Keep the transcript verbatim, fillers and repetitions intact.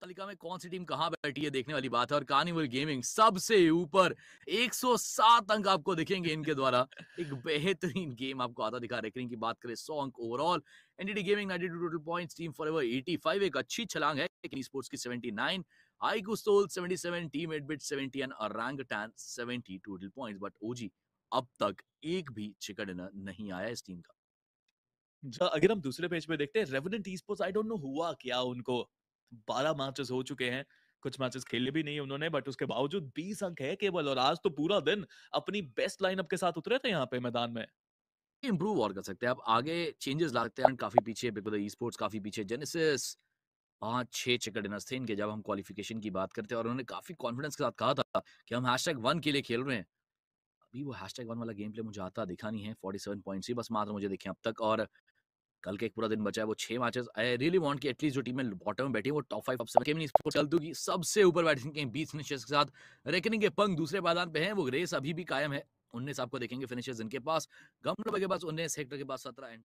तालिका में कौन सी टीम कहां बैठी है देखने वाली बात है। और कार्निवल गेमिंग सबसे ऊपर एक सौ सात अंक आपको दिखेंगे इनके द्वारा। एक बेहतरीन गेम आपको आता दिखा। रैंकिंग की बात करें सौ अंक ओवरऑल, एनडीटी गेमिंग बानवे टोटल पॉइंट्स, टीम फॉरएवर पचासी, एक अच्छी छलांग है। ई स्पोर्ट्स की उन्यासी, आईक्यू सोल सतहत्तर, टीम एडबिट सत्तर और रैंगटान सत्तर टोटल पॉइंट्स। बट ओजी अब तक एक भी चिकन डिनर नहीं आया इस टीम का। अगर हम दूसरे पेज पे देखते हैं Revenant esports, I don't know हुआ क्या उनको, बारह मैचेस हो चुके हैं, कुछ मैचेस खेले भी नहीं उन्होंने, बट उसके बावजूद बीस अंक है केवल। और आज तो पूरा दिन अपनी बेस्ट लाइनअप के साथ उतरे थे यहाँ पे मैदान में। इंप्रूव और कर सकते हैं आप, आगे चेंजेस ला सकते हैं। काफी पीछे बिग ब्रदर ई-स्पोर्ट्स, काफी पीछे जेनेसिस, पांच छह चिकन डिनर्स थे इनके जब हम क्वालिफिकेशन की बात करते हैं। और उन्होंने काफी कॉन्फिडेंस के साथ कहा था कि हम हैश टैग वन के लिए खेल रहे हैं। अभी वो हैश टैग वन वाला गेम प्ले मुझे आता दिखा नहीं है, फोर्टी सेवन पॉइंट ही बस मात्र मुझे देखे अब तक। और कल के एक पूरा दिन बचा है, वो छह मैचेस। आई रियली वांट कि एटलीस्ट जो टीमें बॉटम में बैठी है वो टॉप फाइव ऑफ सेवन चल दूंगी। सबसे ऊपर बैटिंग के बीस फिनिशेस के साथ रेकनिंग के पंख दूसरे मैदान पे हैं, वो रेस अभी भी कायम है। उन्नीस आपको देखेंगे फिनिशेस इनके पास, गमलोबे के पास उन्नीस, हेक्टर के पास सत्रह एंड